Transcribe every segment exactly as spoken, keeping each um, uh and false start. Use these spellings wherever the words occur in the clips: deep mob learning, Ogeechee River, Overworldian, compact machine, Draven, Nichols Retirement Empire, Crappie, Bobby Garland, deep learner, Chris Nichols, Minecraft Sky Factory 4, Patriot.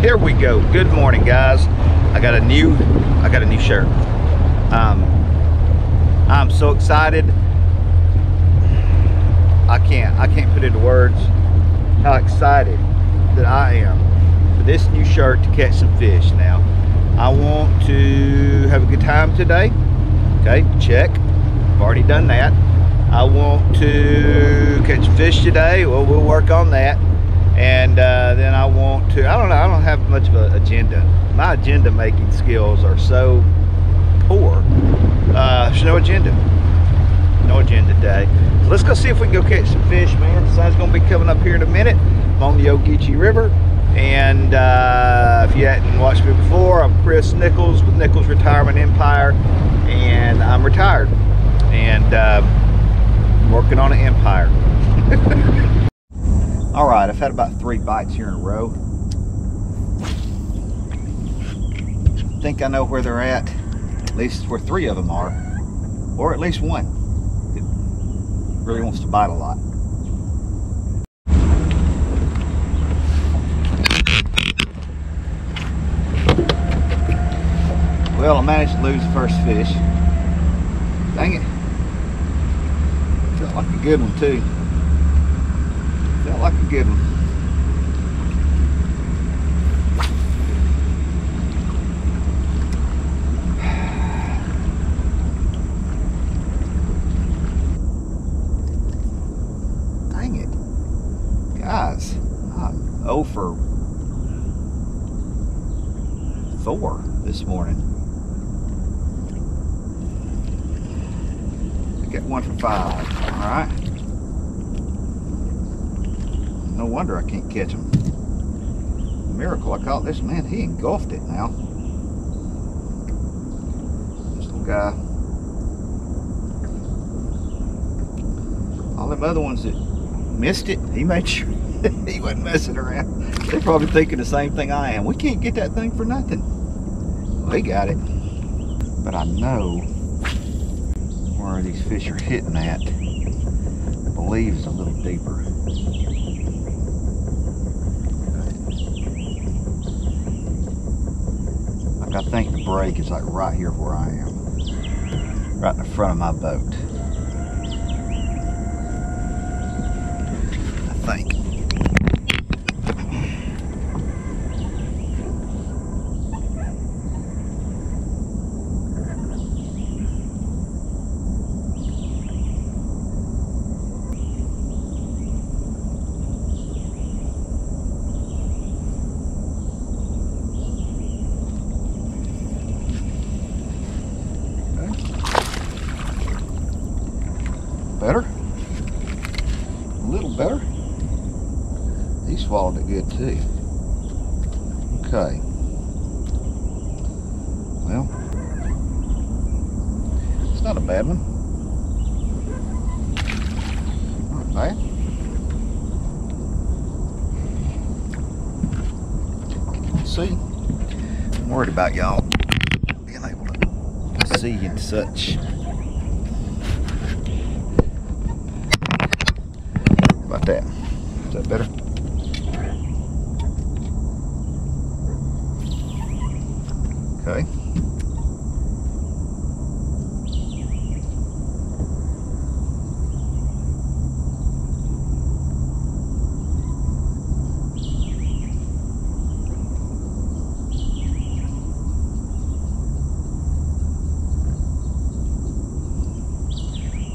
Here we go. Good morning, guys. I got a new, I got a new shirt. Um, I'm so excited. I can't, I can't put into words how excited that I am for this new shirt to catch some fish. Now, I want to have a good time today. Okay, check. I've already done that. I want to catch fish today. Well, we'll work on that. And uh, then I want to, I don't know, I don't have much of an agenda. My agenda making skills are so poor. Uh, there's no agenda. No agenda today. So let's go see if we can go catch some fish, man. The sun's going to be coming up here in a minute. I'm on the Ogeechee River. And uh, if you hadn't watched me before, I'm Chris Nichols with Nichols Retirement Empire. And I'm retired. And uh, working on an empire. All right, I've had about three bites here in a row. I think I know where they're at, at least where three of them are, or at least one that really wants to bite a lot. Well, I managed to lose the first fish. Dang it. Felt like a good one, too. Felt like a good one. Dang it. Guys, I'm oh for four this morning. I got one for five, alright? No wonder I can't catch him. Miracle I caught this man. He engulfed it now. This little guy. All them other ones that missed it, he made sure he wasn't messing around. They're probably thinking the same thing I am. We can't get that thing for nothing. They got it. But I know where these fish are hitting at. I believe it's a little deeper. I think the break is like right here where I am, right in the front of my boat. I think. Better, a little better. He swallowed it good too. Okay. Well, it's not a bad one. Not bad. Let's see. I'm worried about y'all being able to see and such. About that. Is that better? Okay.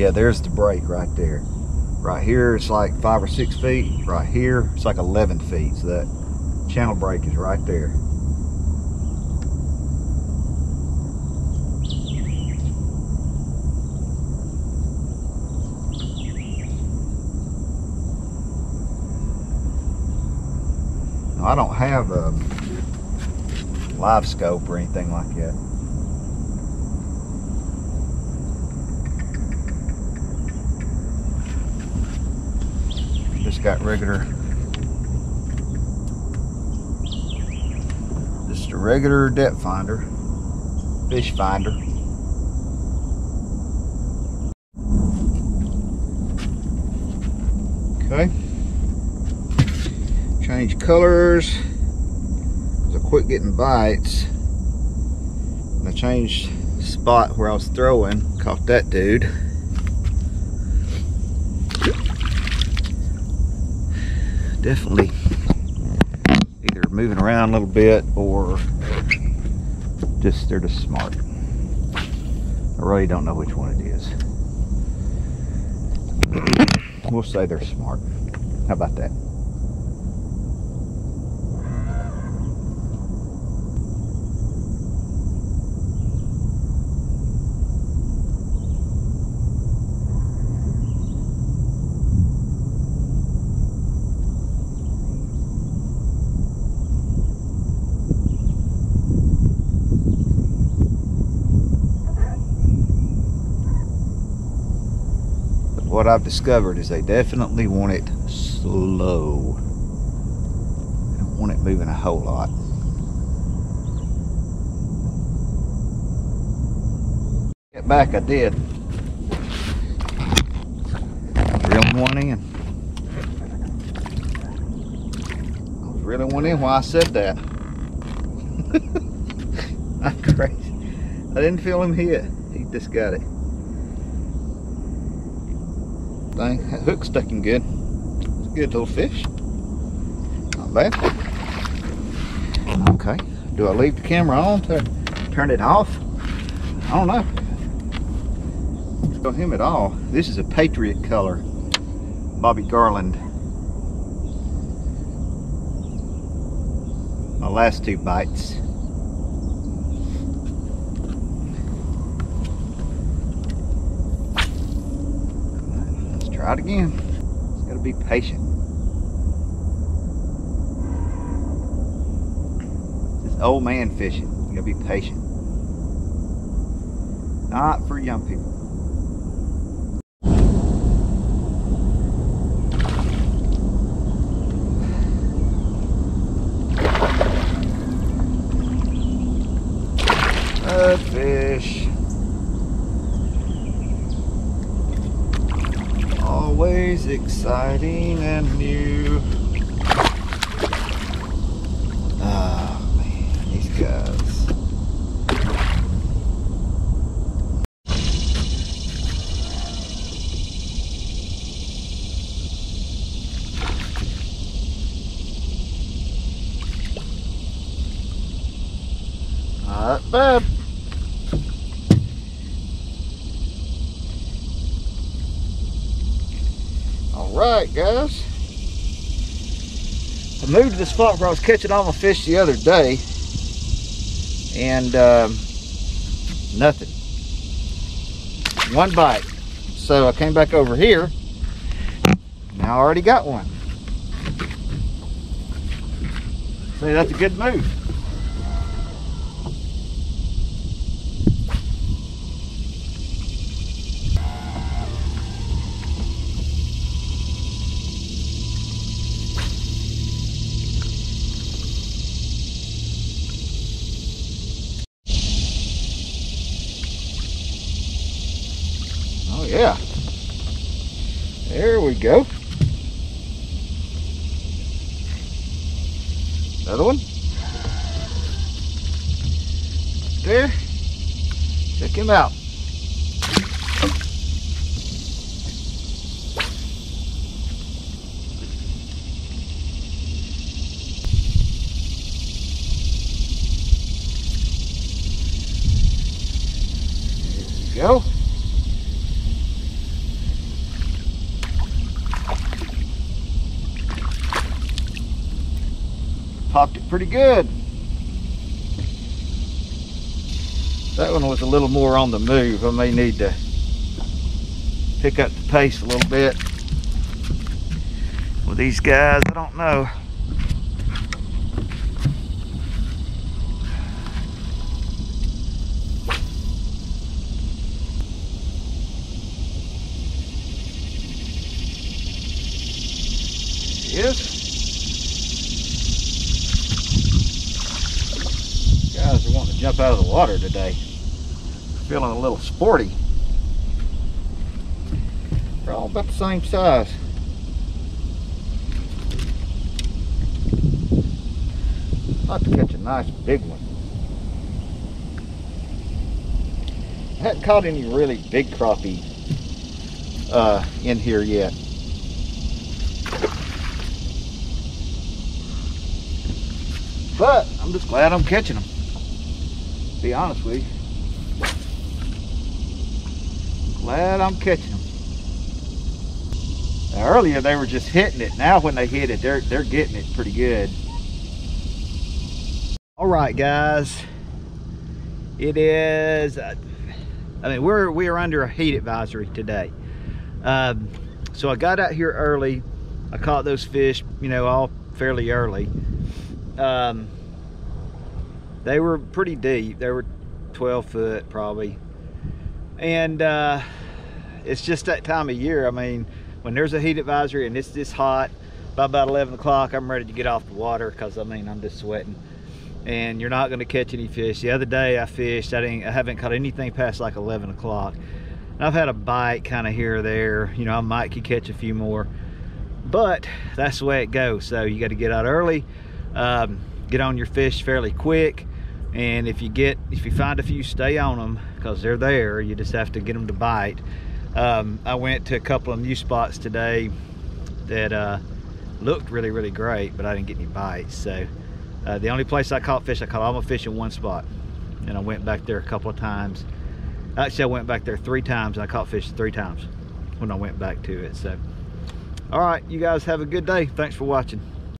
Yeah, there's the break right there. Right here it's like five or six feet. Right here it's like eleven feet. So that channel break is right there. Now, I don't have a live scope or anything like that. Just got regular, just a regular depth finder, fish finder. Okay, change colors. quit getting bites. And I changed the spot where I was throwing, caught that dude. Definitely either moving around a little bit or just they're just smart. I really don't know which one it is. We'll say they're smart. How about that? What I've discovered is they definitely want it slow. They don't want it moving a whole lot. Get back, I did. Reeling one in. I was reeling one in while I said that. I'm crazy. I didn't feel him hit. He just got it. Thing. That hook's sticking good. It's a good little fish. Not bad. Okay. Do I leave the camera on to turn it off? I don't know. Don't him at all. This is a Patriot color. Bobby Garland. My last two bites. Try it again. Just gotta be patient. It's old man fishing. You gotta be patient. Not for young people. Good fish. Always exciting and new. Oh man, these guys. Not bad. Alright guys, I moved to the spot where I was catching all my fish the other day, and um, nothing. One bite. So I came back over here, now I already got one. See, that's a good move. Yeah, there we go. Another one. There. Check him out. There we go. Popped it pretty good. That one was a little more on the move. I may need to pick up the pace a little bit with these guys. I don't know. There he is. Are wanting to jump out of the water today. Feeling a little sporty. They're all about the same size. About to catch a nice big one. I haven't caught any really big crappie uh, in here yet. But I'm just glad I'm catching them, to be honest with you. Glad I'm catching them. Now, earlier they were just hitting it. Now when they hit it, they're, they're getting it pretty good. All right, guys. It is, I mean, we're, we're under a heat advisory today. Um, so I got out here early. I caught those fish, you know, all fairly early. Um, they were pretty deep. They were twelve foot probably. And uh, it's just that time of year. I mean, when there's a heat advisory and it's this hot, by about eleven o'clock, I'm ready to get off the water because, I mean, I'm just sweating. And you're not going to catch any fish. The other day I fished, I, didn't, I haven't caught anything past like eleven o'clock. And I've had a bite kind of here or there. You know, I might could catch a few more. But that's the way it goes. So you got to get out early. Um, get on your fish fairly quick, and if you get if you find a few, stay on them because they're there. You just have to get them to bite. um, I went to a couple of new spots today that uh, looked really really great, but I didn't get any bites. So uh, the only place I caught fish, I caught all my fish in one spot, and I went back there a couple of times. Actually, I went back there three times and I caught fish three times when I went back to it. So all right, you guys have a good day. Thanks for watching.